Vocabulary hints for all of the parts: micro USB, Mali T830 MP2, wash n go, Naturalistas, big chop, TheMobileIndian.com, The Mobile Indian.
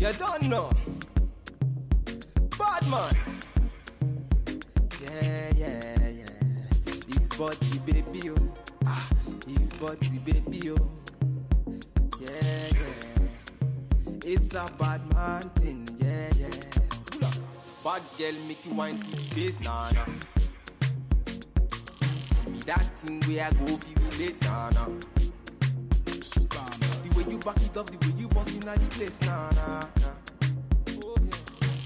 You don't know. Bad man. Yeah. This body baby oh. Ah, this body baby oh. Yeah. It's a bad man thing. Yeah. Bad girl make you wine to the base, nah. Give me that thing where I go if you relate, nah. The way you back it up, the way you bust in at the place, nah.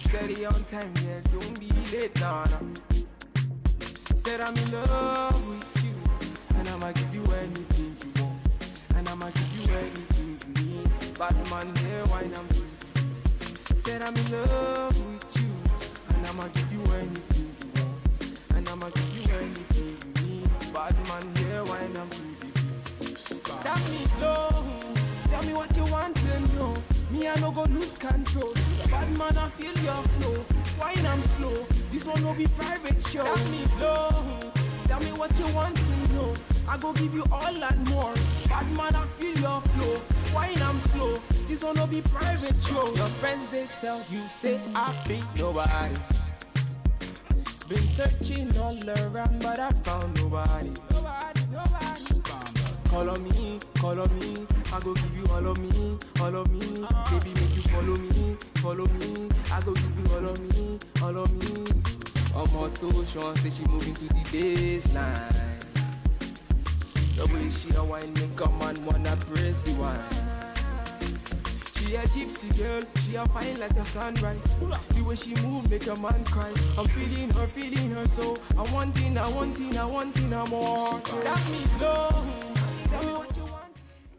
Steady on time, yeah, don't be late, nah. Said I'm in love with you, and I'ma give you anything you want, and I'ma give you anything you need. Bad man here, wine I'm doing. Said I'm in love with you, and I'ma give you anything you want, and I'ma give you anything you need. Bad man here, wine I'm doing. Tell me low, tell me what you want to know. Me I no go lose control. Bad man I feel your flow. Wine I'm slow. This one no be private show. Tell me low, tell me what you want to know. I go give you all and more. Bad man I feel your flow. Wine I'm slow. This one no be private show. Your friends they tell you say I be nobody. Been searching all around but I found nobody. Call on me, I go give you all of me. Baby, make you follow me. I go give you all of me. Omoto Sean say she moving to the baseline. The way she a wine make a man wanna press the wine. She a gypsy girl, she a fine like a sunrise. The way she move make a man cry. I'm feeling her so. I want in her more. That me love.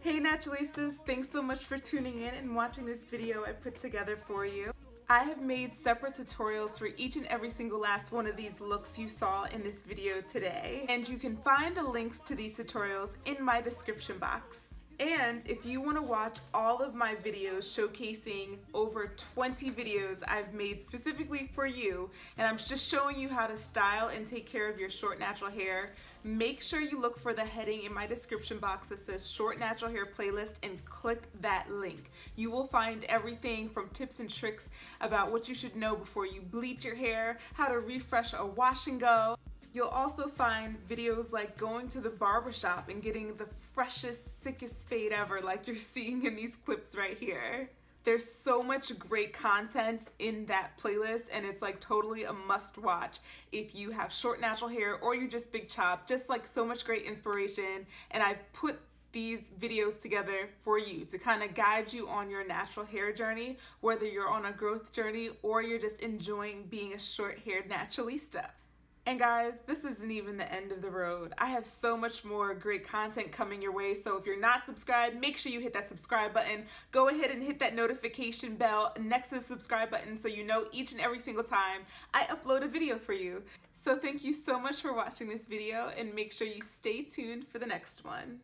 Hey Naturalistas, thanks so much for tuning in and watching this video I put together for you. I have made separate tutorials for each and every single last one of these looks you saw in this video today, and you can find the links to these tutorials in my description box. And if you want to watch all of my videos showcasing over 20 videos I've made specifically for you, and I'm just showing you how to style and take care of your short natural hair, make sure you look for the heading in my description box that says short natural hair playlist and click that link. You will find everything from tips and tricks about what you should know before you bleach your hair, how to refresh a wash and go. You'll also find videos like going to the barbershop and getting the freshest, sickest fade ever like you're seeing in these clips right here. There's so much great content in that playlist, and it's like totally a must watch if you have short natural hair or you're just big chop, just like so much great inspiration. And I've put these videos together for you to kind of guide you on your natural hair journey, whether you're on a growth journey or you're just enjoying being a short-haired naturalista. And guys, this isn't even the end of the road. I have so much more great content coming your way, so if you're not subscribed, make sure you hit that subscribe button. Go ahead and hit that notification bell next to the subscribe button so you know each and every single time I upload a video for you. So thank you so much for watching this video, and make sure you stay tuned for the next one.